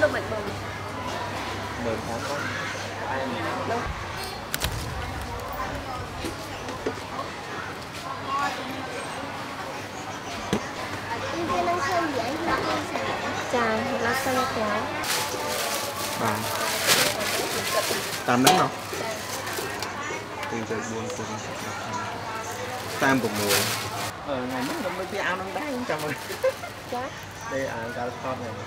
Đâu mệt mừng. Mệt hả con? Ai mệt đâu. Chà, một lát xanh kéo. Vâng. Tam đứng đâu? Tiền trời buồn cùng. Tam cùng mùa. Ngày mới nó mới đi ao nóng đá cũng chồng rồi. Chết. Đi ở California này.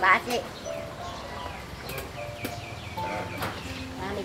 Bà chị bà này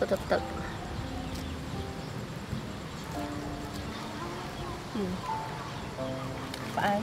Sốt thập tự. Phải.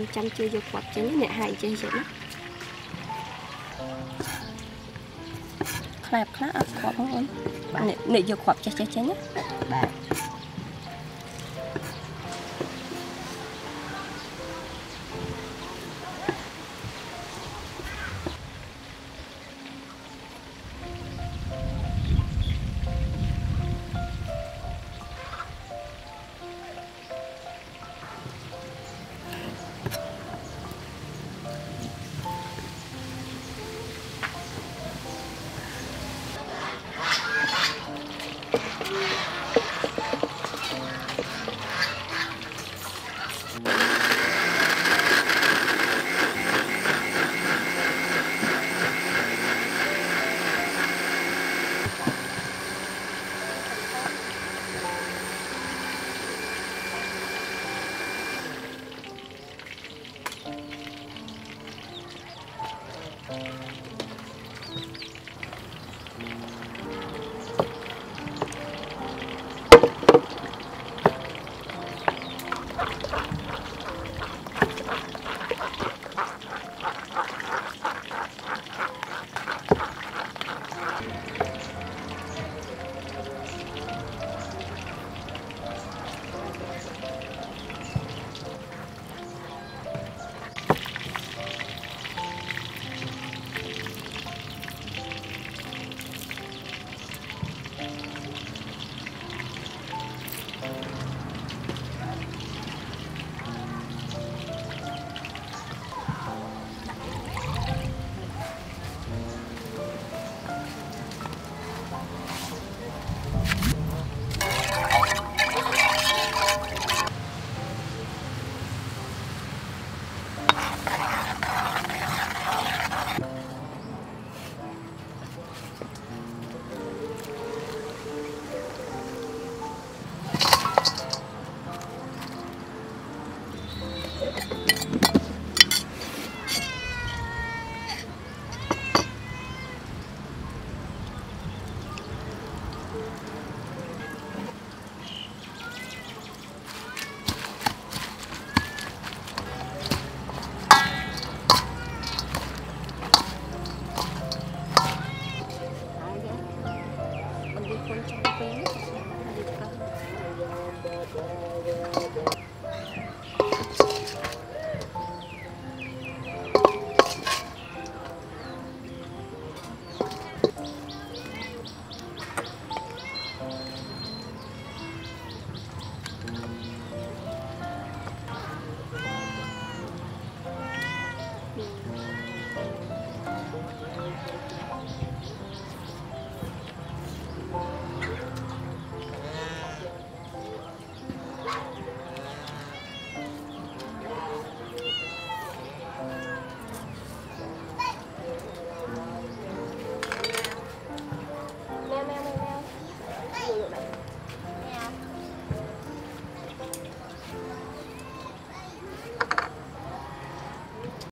anh chăm chưa vô quạt cho nên hại chơi vậy đó. Khẹp khá quạt không? Nè vô quạt cho chơi nhé.